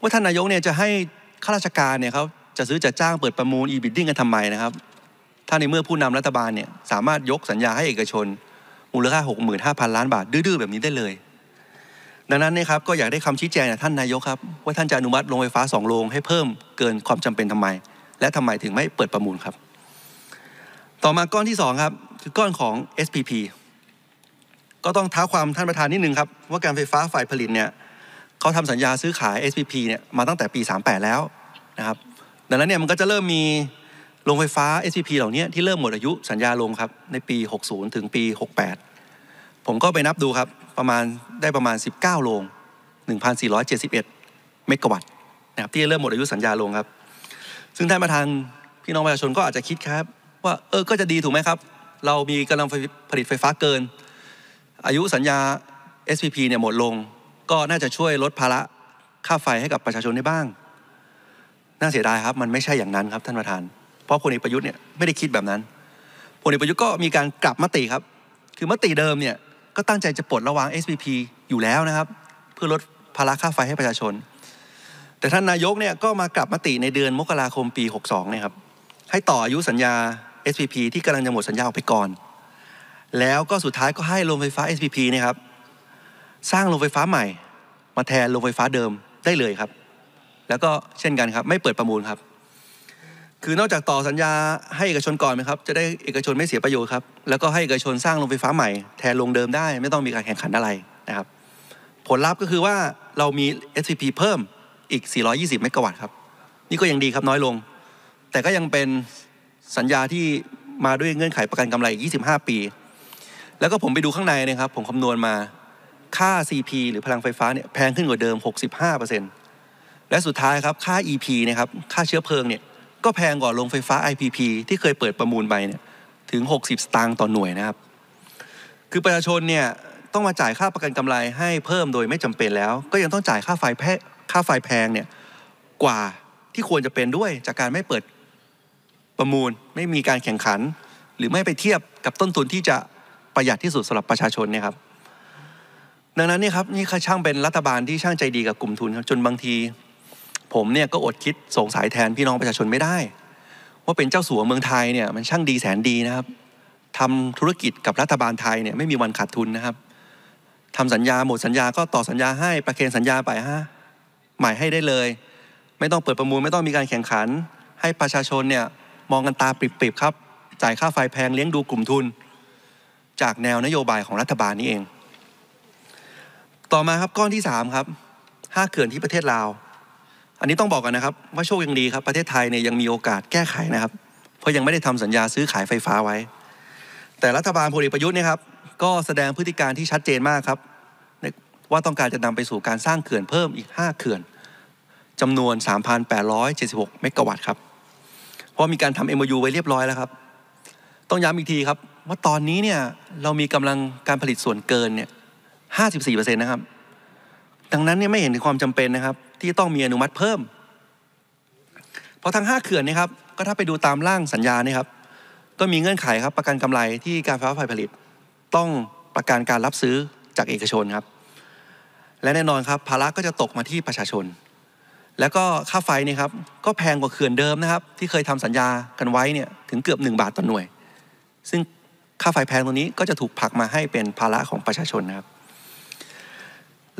ว่าท่านนายกเนี่ยจะให้ข้าราชการเนี่ยเขาจะซื้อจะจ้างเปิดประมูล อี บิดดิ้ง กันทำไมนะครับถ้าในเมื่อผู้นำรัฐบาลเนี่ยสามารถยกสัญญาให้เอกชนมูลค่า หกหมื่นห้าพัน ล้านบาทดื้อๆแบบนี้ได้เลยดังนั้นเนี่ยครับก็อยากได้คำชี้แจงจากท่านนายกครับว่าท่านจะอนุมัติโรงไฟฟ้าสองโรงให้เพิ่มเกินความจำเป็นทำไมและทำไมถึงไม่เปิดประมูลครับต่อมาก้อนที่สองครับคือก้อนของ เอส พี พี ก็ต้องท้าความท่านประธานนิดนึงครับว่าการไฟฟ้าฝ่ายผลิตเนี่ยเขาทำสัญญาซื้อขาย เอส พี พี เนี่ยมาตั้งแต่ปีสามสิบแปดแล้วนะครับดังนั้นเนี่ยมันก็จะเริ่มมีโรงไฟฟ้า เอส พี พี เหล่านี้ที่เริ่มหมดอายุสัญญาลงครับในปีหกสิบถึงปีหกสิบแปดผมก็ไปนับดูครับประมาณได้ประมาณสิบเก้าโรง หนึ่งพันสี่ร้อยเจ็ดสิบเอ็ด เมกะวัตต์นะครับที่เริ่มหมดอายุสัญญาลงครับซึ่งท่านประธานพี่น้องประชาชนก็อาจจะคิดครับว่าเออก็จะดีถูกไหมครับเรามีกำลังผลิตไฟฟ้าเกินอายุสัญญา เอส พี พี เนี่ยหมดลงก็น่าจะช่วยลดภาระค่าไฟให้กับประชาชนได้บ้างน่าเสียดายครับมันไม่ใช่อย่างนั้นครับท่านประธานเพราะพลเอกประยุทธ์เนี่ยไม่ได้คิดแบบนั้นพลเอกประยุทธ์ก็มีการกลับมติครับคือมติเดิมเนี่ยก็ตั้งใจจะปลดระวาง เอส พี พี อยู่แล้วนะครับเพื่อลดภาระค่าไฟให้ประชาชนแต่ท่านนายกเนี่ยก็มากลับมติในเดือนมกราคมปีหกสิบสองเนี่ยครับให้ต่ออายุสัญญาเอส พี พี ที่กำลังจะหมดสัญญาออกไปก่อนแล้วก็สุดท้ายก็ให้โรงไฟฟ้า เอส พี พี เนี่ยครับสร้างโรงไฟฟ้าใหม่มาแทนโรงไฟฟ้าเดิมได้เลยครับแล้วก็เช่นกันครับไม่เปิดประมูลครับคือนอกจากต่อสัญญาให้เอกชนก่อนไหมครับจะได้เอกชนไม่เสียประโยชน์ครับแล้วก็ให้เอกชนสร้างโรงไฟฟ้าใหม่แทนโรงเดิมได้ไม่ต้องมีการแข่งขันอะไรนะครับผลลัพธ์ก็คือว่าเรามี เอส พี พี เพิ่มอีกสี่ร้อยยี่สิบเมกะวัตต์ครับนี่ก็ยังดีครับน้อยลงแต่ก็ยังเป็นสัญญาที่มาด้วยเงื่อนไขประกันกำไรอีกยี่สิบห้าปีแล้วก็ผมไปดูข้างในนะครับผมคำนวณมาค่า ซี พี หรือพลังไฟฟ้าเนี่ยแพงขึ้นกว่าเดิม หกสิบห้าเปอร์เซ็นต์ และสุดท้ายครับค่า อี พี นะครับค่าเชื้อเพลิงเนี่ยก็แพงกว่าโรงไฟฟ้า ไอ พี พี ที่เคยเปิดประมูลไปเนี่ยถึงหกสิบสตางค์ต่อหน่วยนะครับคือประชาชนเนี่ยต้องมาจ่ายค่าประกันกำไรให้เพิ่มโดยไม่จำเป็นแล้วก็ยังต้องจ่ายค่าไฟแพงค่าไฟแพงเนี่ยกว่าที่ควรจะเป็นด้วยจากการไม่เปิดประมูลไม่มีการแข่งขันหรือไม่ไปเทียบกับต้นทุนที่จะประหยัดที่สุดสำหรับประชาชนเนี่ยครับดังนั้นเนี่ยครับนี่คือช่างเป็นรัฐบาลที่ช่างใจดีกับกลุ่มทุนครับจนบางทีผมเนี่ยก็อดคิดสงสัยแทนพี่น้องประชาชนไม่ได้ว่าเป็นเจ้าสัวเมืองไทยเนี่ยมันช่างดีแสนดีนะครับทำธุรกิจกับรัฐบาลไทยเนี่ยไม่มีวันขาดทุนนะครับทำสัญญาหมดสัญญาก็ต่อสัญญาให้ประเคนสัญญาไปฮะหมายให้ได้เลยไม่ต้องเปิดประมูลไม่ต้องมีการแข่งขันให้ประชาชนเนี่ยมองกันตาปริบๆครับจ่ายค่าไฟแพงเลี้ยงดูกลุ่มทุนจากแนวนโยบายของรัฐบาลนี้เองต่อมาครับก้อนที่สามครับห้าเขื่อนที่ประเทศลาว อันนี้ต้องบอกกันนะครับว่าโชคยังดีครับประเทศไทยเนี่ยยังมีโอกาสแก้ไขนะครับเพราะยังไม่ได้ทำสัญญาซื้อขายไฟฟ้าไว้แต่รัฐบาลพลเอกประยุทธ์เนี่ยครับก็แสดงพฤติการที่ชัดเจนมากครับว่าต้องการจะนำไปสู่การสร้างเขื่อนเพิ่มอีกห้าเขื่อนจำนวน สามพันแปดร้อยเจ็ดสิบหก เมกะวัตต์ครับเพราะมีการทำ เอ็ม โอ ยู ไว้เรียบร้อยแล้วครับต้องย้ำอีกทีครับว่าตอนนี้เนี่ยเรามีกำลังการผลิตส่วนเกินเนี่ย ห้าสิบสี่เปอร์เซ็นต์ นะครับดังนั้นเนี่ยไม่เห็นถึงความจำเป็นนะครับที่ต้องมีอนุมัติเพิ่มเพราะทั้งห้าเขื่อนนี่ครับก็ถ้าไปดูตามร่างสัญญาเนี่ยครับก็มีเงื่อนไขครับประกันกำไรที่การไฟฟ้าฝ่ายผลิตต้องประกันการรับซื้อจากเอกชนครับและแน่นอนครับภาระก็จะตกมาที่ประชาชนแล้วก็ค่าไฟนี่ครับก็แพงกว่าเขื่อนเดิมนะครับที่เคยทำสัญญากันไว้เนี่ยถึงเกือบหนึ่งบาทต่อหน่วยซึ่งค่าไฟแพงตรงนี้ก็จะถูกผลักมาให้เป็นภาระของประชาชนนะครับ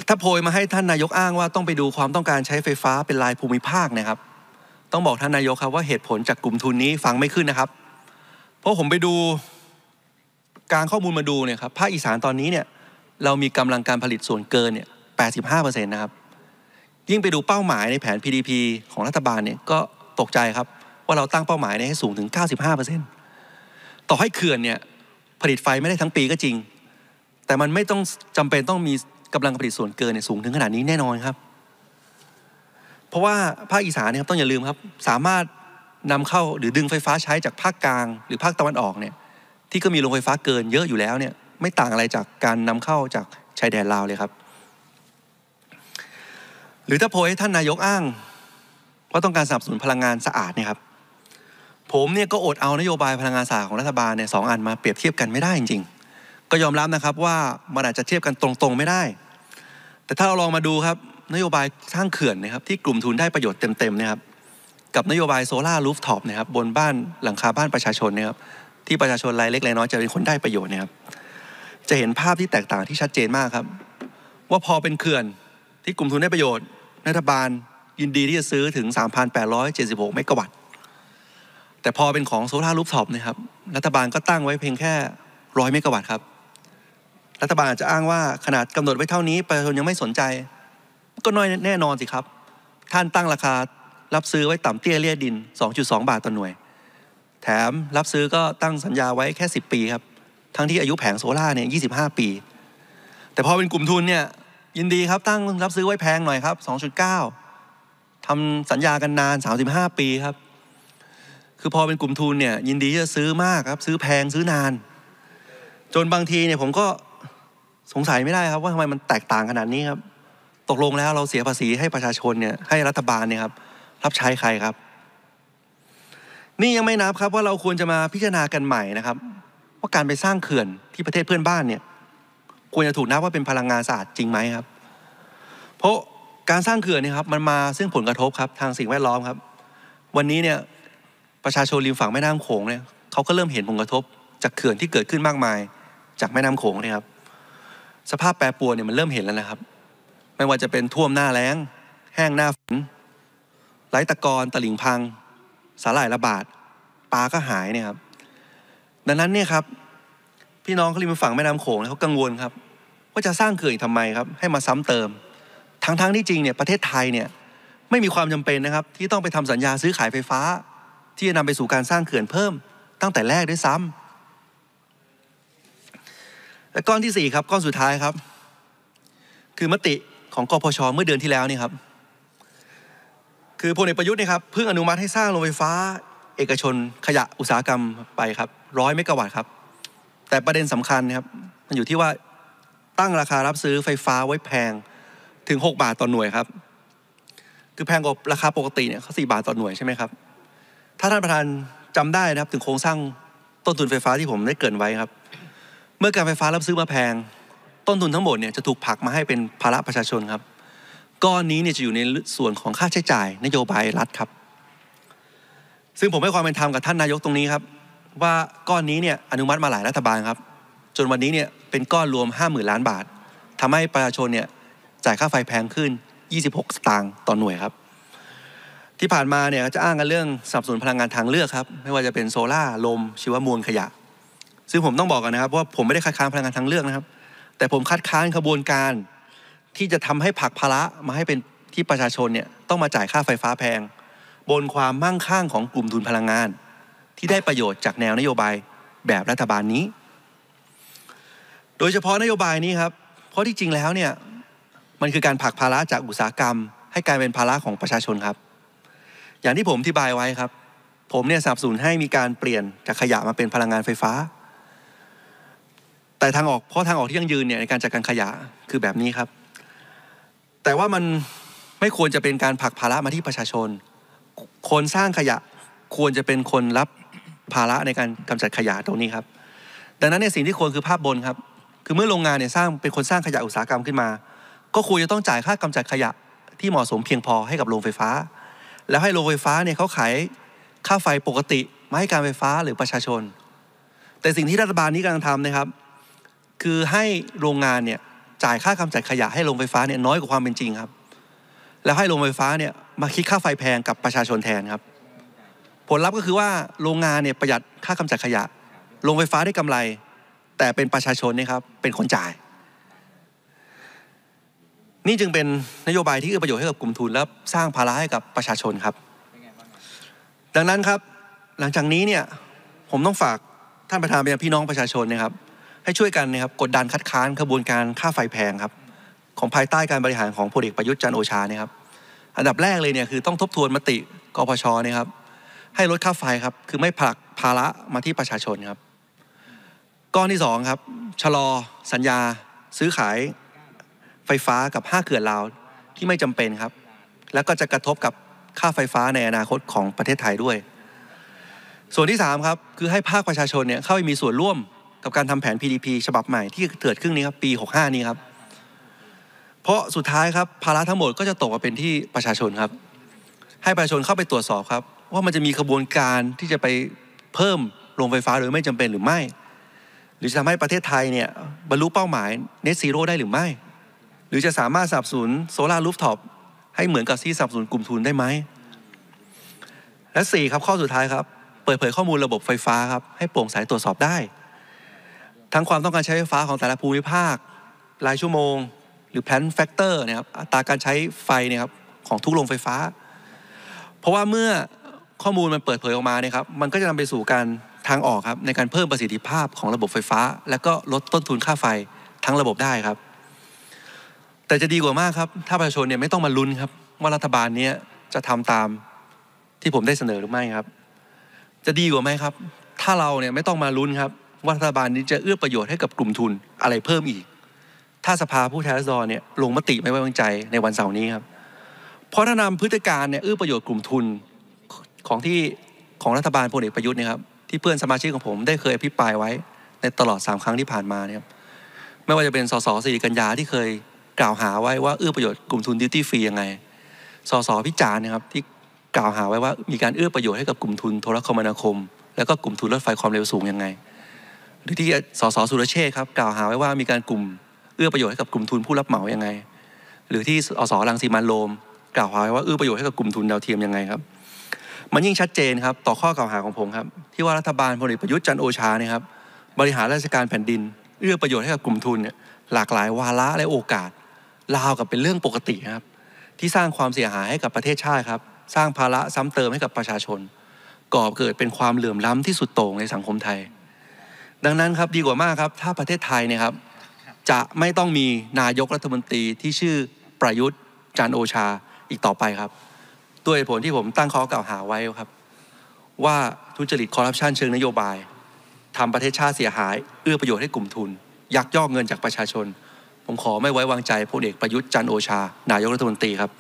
ถ้าโพยมาให้ท่านนายกอ้างว่าต้องไปดูความต้องการใช้ไฟฟ้าเป็นรายภูมิภาคนะครับต้องบอกท่านนายกครับว่าเหตุผลจากกลุ่มทุนนี้ฟังไม่ขึ้นนะครับเพราะผมไปดูการข้อมูลมาดูเนี่ยครับภาคอีสานตอนนี้เนี่ยเรามีกำลังการผลิตส่วนเกินเนี่ย แปดสิบห้าเปอร์เซ็นต์ นะครับยิ่งไปดูเป้าหมายในแผน พี ดี พี ของรัฐบาลเนี่ยก็ตกใจครับว่าเราตั้งเป้าหมายให้สูงถึง เก้าสิบห้าเปอร์เซ็นต์ ต่อให้เขื่อนเนี่ยผลิตไฟไม่ได้ทั้งปีก็จริงแต่มันไม่ต้องจำเป็นต้องมีกำลังผลิตส่วนเกินเนี่ยสูงถึงขนาดนี้แน่นอนครับเพราะว่าภาคอีสานเนี่ยครับต้องอย่าลืมครับสามารถนำเข้าหรือดึงไฟฟ้าใช้จากภาคกลางหรือภาคตะวันออกเนี่ยที่ก็มีโรงไฟฟ้าเกินเยอะอยู่แล้วเนี่ยไม่ต่างอะไรจากการนำเข้าจากชายแดนลาวเลยครับหรือถ้าโพยให้ท่านนายกอ้างว่าต้องการสนับสนุนพลังงานสะอาดเนี่ยครับผมเนี่ยก็อดเอานโยบายพลังงานสะอาดของรัฐบาลเนี่ยสองอันมาเปรียบเทียบกันไม่ได้จริงก็ยอมรับนะครับว่ามันอาจจะเทียบกันตรงๆไม่ได้แต่ถ้าเราลองมาดูครับนโยบายสร้างเขื่อนนะครับที่กลุ่มทุนได้ประโยชน์เต็มๆนะครับกับนโยบายโซล่ารูฟท็อปนะครับบนบ้านหลังคาบ้านประชาชนนะครับที่ประชาชนรายเล็กรายน้อยจะเป็นคนได้ประโยชน์นะครับจะเห็นภาพที่แตกต่างที่ชัดเจนมากครับว่าพอเป็นเขื่อนที่กลุ่มทุนได้ประโยชน์รัฐบาลยินดีที่จะซื้อถึง สามพันแปดร้อยเจ็ดสิบหก เมกะวัตต์แต่พอเป็นของโซล่ารูฟท็อปนะครับรัฐบาลก็ตั้งไว้เพียงแค่ร้อยเมกะวัตต์ครับรัฐบาลอาจจะอ้างว่าขนาดกำหนดไว้เท่านี้ประชาชนยังไม่สนใจก็น้อยแน่นอนสิครับท่านตั้งราคารับซื้อไว้ต่ำเตี้ยเลี่ยดิน สองจุดสอง บาทต่อหน่วยแถมรับซื้อก็ตั้งสัญญาไว้แค่สิบปีครับทั้งที่อายุแผงโซล่าเนี่ยยี่สิบห้าปีแต่พอเป็นกลุ่มทุนเนี่ยยินดีครับตั้งรับซื้อไว้แพงหน่อยครับ สองจุดเก้า ทำสัญญากันนานสามสิบห้าปีครับคือพอเป็นกลุ่มทุนเนี่ยยินดีจะซื้อมากครับซื้อแพงซื้อนานจนบางทีเนี่ยผมก็สงสัยไม่ได้ครับว่าทำไมมันแตกต่างขนาดนี้ครับตกลงแล้วเราเสียภาษีให้ประชาชนเนี่ยให้รัฐบาลเนี่ยครับรับใช้ใครครับนี่ยังไม่นับครับว่าเราควรจะมาพิจารณากันใหม่นะครับว่าการไปสร้างเขื่อนที่ประเทศเพื่อนบ้านเนี่ยควรจะถูกนับว่าเป็นพลังงานสะอาดจริงไหมครับเพราะการสร้างเขื่อนเนี่ยครับมันมาซึ่งผลกระทบครับทางสิ่งแวดล้อมครับวันนี้เนี่ยประชาชนริมฝั่งแม่น้ำโขงเนี่ยเขาก็เริ่มเห็นผลกระทบจากเขื่อนที่เกิดขึ้นมากมายจากแม่น้ำโขงเนี่ยครับสภาพแปรปรวนเนี่ยมันเริ่มเห็นแล้วนะครับไม่ว่าจะเป็นท่วมหน้าแล้งแห้งหน้าฝนไร้ตะกอนตลิ่งพังสาหร่ายระบาดปลาก็หายเนี่ยครับดังนั้นเนี่ยครับพี่น้องเขาริมฝั่งแม่น้ำโขงเขากังวลครับว่าจะสร้างเขื่อนอีกทำไมครับให้มาซ้ำเติมทั้งๆที่จริงเนี่ยประเทศไทยเนี่ยไม่มีความจำเป็นนะครับที่ต้องไปทำสัญญาซื้อขายไฟฟ้าที่จะนำไปสู่การสร้างเขื่อนเพิ่มตั้งแต่แรกด้วยซ้ำและก้อนที่สี่ครับก้อนสุดท้ายครับคือมติของกพช.เมื่อเดือนที่แล้วนี่ครับคือพลเอกประยุทธ์นะครับเพิ่งอนุมัติให้สร้างโรงไฟฟ้าเอกชนขยะอุตสาหกรรมไปครับร้อยเมกะวัตต์ครับแต่ประเด็นสำคัญนะครับมันอยู่ที่ว่าตั้งราคารับซื้อไฟฟ้าไว้แพงถึงหกบาทต่อหน่วยครับคือแพงกว่าราคาปกติเนี่ยเขาสี่บาทต่อหน่วยใช่ไหมครับถ้าท่านประธานจำได้นะครับถึงโครงสร้างต้นทุนไฟฟ้าที่ผมได้เกริ่นไว้ครับเมื่อการไฟฟ้ารับซื้อมาแพงต้นทุนทั้งหมดเนี่ยจะถูกผลักมาให้เป็นภาระประชาชนครับก้อนนี้เนี่ยจะอยู่ในส่วนของค่าใช้จ่ายนโยบายรัฐครับซึ่งผมให้ความเป็นธรรมกับท่านนายกตรงนี้ครับว่าก้อนนี้เนี่ยอนุมัติมาหลายรัฐบาลครับจนวันนี้เนี่ยเป็นก้อนรวม ห้าหมื่น ล้านบาททำให้ประชาชนเนี่ยจ่ายค่าไฟแพงขึ้นยี่สิบหกสตางค์ต่อหน่วยครับที่ผ่านมาเนี่ยจะอ้างกันเรื่องสนับสนุนพลังงานทางเลือกครับไม่ว่าจะเป็นโซล่าลมชีวมวลขยะซึ่งผมต้องบอกกันนะครับว่าผมไม่ได้คัดค้านพลังงานทางเลือกนะครับแต่ผมคัดค้านขบวนการที่จะทำให้ผลักภาระมาให้เป็น ที่ประชาชนเนี่ยต้องมาจ่ายค่าไฟฟ้าแพงบนความมั่งคั่งของกลุ่มทุนพลังงานที่ได้ประโยชน์จากแนวนโยบายแบบรัฐบาลนี้โดยเฉพาะนโยบายนี้ครับเพราะที่จริงแล้วเนี่ยมันคือการผลักภาระจากอุตสาหกรรมให้กลายเป็นภาระของประชาชนครับอย่างที่ผมอธิบายไว้ครับผมเนี่ยสนับสนุนให้มีการเปลี่ยนจากขยะมาเป็นพลังงานไฟฟ้าแต่ทางออกเพราะทางออกที่ยั่งยืนเนี่ยในการจัดการขยะคือแบบนี้ครับแต่ว่ามันไม่ควรจะเป็นการผลักภาระมาที่ประชาชนคนสร้างขยะควรจะเป็นคนรับภาระในการกำจัดขยะตรงนี้ครับดังนั้นเนี่ยสิ่งที่ควรคือภาพบนครับคือเมื่อโรงงานเนี่ยสร้างเป็นคนสร้างขยะอุตสาหกรรมขึ้นมาก็ควรจะต้องจ่ายค่ากำจัดขยะที่เหมาะสมเพียงพอให้กับโรงไฟฟ้าแล้วให้โรงไฟฟ้าเนี่ยเขาขายค่าไฟปกติมาให้การไฟฟ้าหรือประชาชนแต่สิ่งที่รัฐบาลนี้กำลังทำนะครับคือให้โรงงานเนี่ยจ่ายค่ากำจัดขยะให้โรงไฟฟ้าเนี่ยน้อยกว่าความเป็นจริงครับแล้วให้โรงไฟฟ้าเนี่ยมาคิดค่าไฟแพงกับประชาชนแทนครับผลลัพธ์ก็คือว่าโรงงานเนี่ยประหยัดค่ากำจัดขยะโรงไฟฟ้าได้กำไรแต่เป็นประชาชนนะครับเป็นคนจ่ายนี่จึงเป็นนโยบายที่เอื้อประโยชน์ให้กับกลุ่มทุนและสร้างภาระให้กับประชาชนครับดังนั้นครับหลังจากนี้เนี่ยผมต้องฝากท่านประธานไปยังพี่น้องประชาชนนะครับให้ช่วยกันนะครับกดดันคัดค้านขบวนการค่าไฟแพงครับของภายใต้การบริหารของพลเอกประยุทธ์จันทร์โอชาเนี่ยครับอันดับแรกเลยเนี่ยคือต้องทบทวนมติกปช.นะครับให้ลดค่าไฟครับคือไม่ผลักภาระมาที่ประชาชนครับก้อนที่สองครับชะลอสัญญาซื้อขายไฟฟ้ากับห้าเขื่อนลาวที่ไม่จำเป็นครับแล้วก็จะกระทบกับค่าไฟฟ้าในอนาคตของประเทศไทยด้วยส่วนที่สามครับคือให้ภาคประชาชนเนี่ยเข้าไปมีส่วนร่วมกับการทำแผน พี ดี พี ฉบับใหม่ที่เกิดขึ้นนี้ครับปีหกสิบห้านี้ครับเพราะสุดท้ายครับภาระทั้งหมดก็จะตกมาเป็นที่ประชาชนครับให้ประชาชนเข้าไปตรวจสอบครับว่ามันจะมีขบวนการที่จะไปเพิ่มโรงไฟฟ้าหรือไม่จำเป็นหรือไม่หรือจะทำให้ประเทศไทยเนี่ยบรรลุเป้าหมาย Net Zero ได้หรือไม่หรือจะสามารถสนับสนุนโซลาร์รูฟท็อปให้เหมือนกับที่สนับสนุนกลุ่มทุนได้ไหมและสี่ครับข้อสุดท้ายครับเปิดเผยข้อมูลระบบไฟฟ้าครับให้โปร่งใสตรวจสอบได้ทั้งความต้องการใช้ไฟฟ้าของแต่ละภูมิภาครายชั่วโมงหรือแพลนแฟกเตอร์นะครับอัตราการใช้ไฟเนี่ยครับของทุกโรงไฟฟ้าเพราะว่าเมื่อข้อมูลมันเปิดเผยออกมาเนี่ยครับมันก็จะนำไปสู่การทางออกครับในการเพิ่มประสิทธิภาพของระบบไฟฟ้าและก็ลดต้นทุนค่าไฟทั้งระบบได้ครับแต่จะดีกว่ามากครับถ้าประชาชนเนี่ยไม่ต้องมาลุ้นครับว่ารัฐบาลนี้จะทำตามที่ผมได้เสนอหรือไม่ครับจะดีกว่าไหมครับถ้าเราเนี่ยไม่ต้องมาลุ้นครับว่ารัฐบาลนี้จะเอื้อประโยชน์ให้กับกลุ่มทุนอะไรเพิ่มอีกถ้าสภาผู้แทนราษฎรเนี่ยลงมติไม่ไว้วางใจในวันเสาร์นี้ครับเพราะถ้านำพฤติการเนี่ยเอื้อประโยชน์กลุ่มทุนของที่ของรัฐบาลพลเอกประยุทธ์เนี่ยครับที่เพื่อนสมาชิกของผมได้เคยอภิปรายไว้ในตลอดสามครั้งที่ผ่านมาเนี่ยครับไม่ว่าจะเป็นสสสิริกัญญาที่เคยกล่าวหาไว้ว่าเอื้อประโยชน์กลุ่มทุนดิวตี้ฟรียังไงสสพิจารณ์นะครับที่กล่าวหาไว้ว่ามีการเอื้อประโยชน์ให้กับกลุ่มทุนโทรคมนาคมแล้วก็กลุ่มทุนรถไฟความเร็วสูงยังไงหรือที่สสสุรเชษฐ์ครับกล่าวหาไว้ว่ามีการกลุ่มเอื้อประโยชน์ให้กับกลุ่มทุนผู้รับเหมายังไงหรือที่อสรังสีมันโรมกล่าวหาไว้ว่าเอื้อประโยชน์ให้กับกลุ่มทุนดาวเทียมยังไงครับมันยิ่งชัดเจนครับต่อข้อกล่าวหาของผมครับที่ว่ารัฐบาลพลเอกประยุทธ์จันทร์โอชาเนี่ยครับบริหารราชการแผ่นดินเอื้อประโยชน์ให้กับกลุ่มทุนเนี่ยหลากหลายวาระและโอกาสราวกับเป็นเรื่องปกติครับที่สร้างความเสียหายให้กับประเทศชาติครับสร้างภาระซ้ำเติมให้กับประชาชนก่อเกิดเป็นความเหลื่อมล้ำที่สุดโต่งในสังคมไทยดังนั้นครับดีกว่ามากครับถ้าประเทศไทยเนี่ยครับจะไม่ต้องมีนายกรัฐมนตรีที่ชื่อประยุทธ์จันทร์โอชาอีกต่อไปครับด้วยผลที่ผมตั้งข้อกล่าวหาไว้ครับว่าทุจริตคอร์รัปชันเชิงนโยบายทำประเทศชาติเสียหายเอื้อประโยชน์ให้กลุ่มทุนยักยอกเงินจากประชาชนผมขอไม่ไว้วางใจพลเอกประยุทธ์จันทร์โอชานายกรัฐมนตรีครับ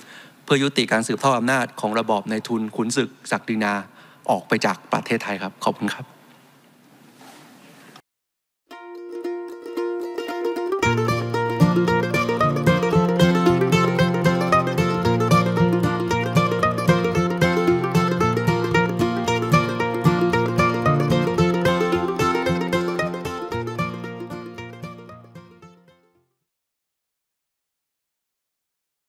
เพื่อยุติการสืบทอดอำนาจของระบอบนายทุนขุนศึกศักดินาออกไปจากประเทศไทยครับขอบคุณครับ